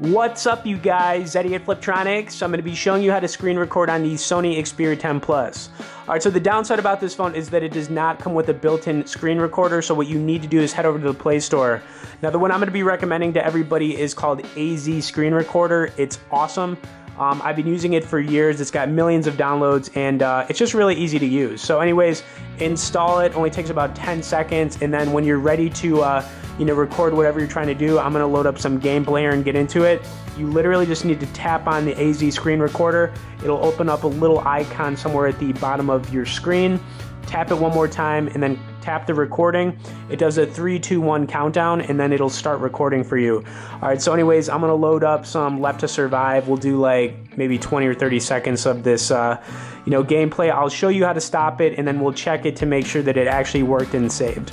What's up, you guys? Zeddy at Fliptroniks. I'm going to be showing you how to screen record on the Sony Xperia 10 Plus. All right, so the downside about this phone is that it does not come with a built-in screen recorder, so what you need to do is head over to the Play Store. Now, the one I'm going to be recommending to everybody is called AZ Screen Recorder. It's awesome. I've been using it for years. It's got millions of downloads, and it's just really easy to use. So anyways, install it. Only takes about 10 seconds, and then when you're ready to record whatever you're trying to do, I'm going to load up some gameplay here and get into it. You literally just need to tap on the AZ screen recorder. It'll open up a little icon somewhere at the bottom of your screen. Tap it one more time, and then tap the recording. It does a 3, 2, 1 countdown, and then it'll start recording for you. All right, so anyways, I'm gonna load up some Left to Survive. We'll do like maybe 20 or 30 seconds of this, gameplay. I'll show you how to stop it, and then we'll check it to make sure that it actually worked and saved.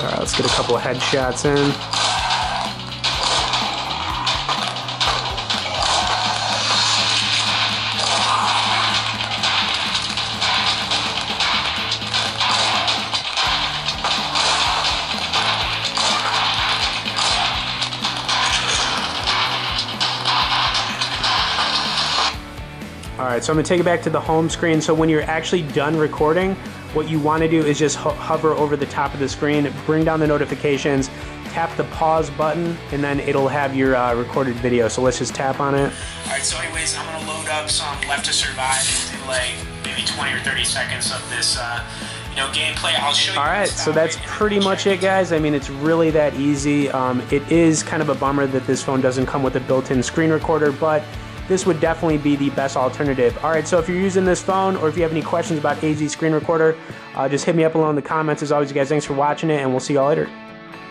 All right, let's get a couple of headshots in. All right, so I'm gonna take it back to the home screen. So when you're actually done recording, what you want to do is just hover over the top of the screen, bring down the notifications, tap the pause button, and then it'll have your recorded video. So let's just tap on it. All right, so anyways, I'm going to load up some Left to Survive in like maybe 20 or 30 seconds of this, gameplay. I'll show you. All right, so that's pretty much it, guys. I mean, it's really that easy. It is kind of a bummer that this phone doesn't come with a built-in screen recorder, but this would definitely be the best alternative. All right, so if you're using this phone or if you have any questions about AZ Screen Recorder, just hit me up below in the comments. As always, you guys, thanks for watching it, and we'll see y'all later.